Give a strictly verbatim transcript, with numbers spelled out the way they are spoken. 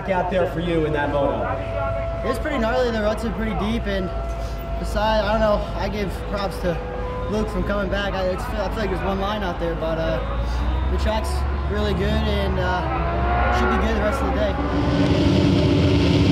track out there for you in that moto? It was pretty gnarly. The ruts are pretty deep, and besides, I don't know, I give props to Luke from coming back. I, it's, I feel like there's one line out there, but uh, the track's really good and uh, should be good the rest of the day.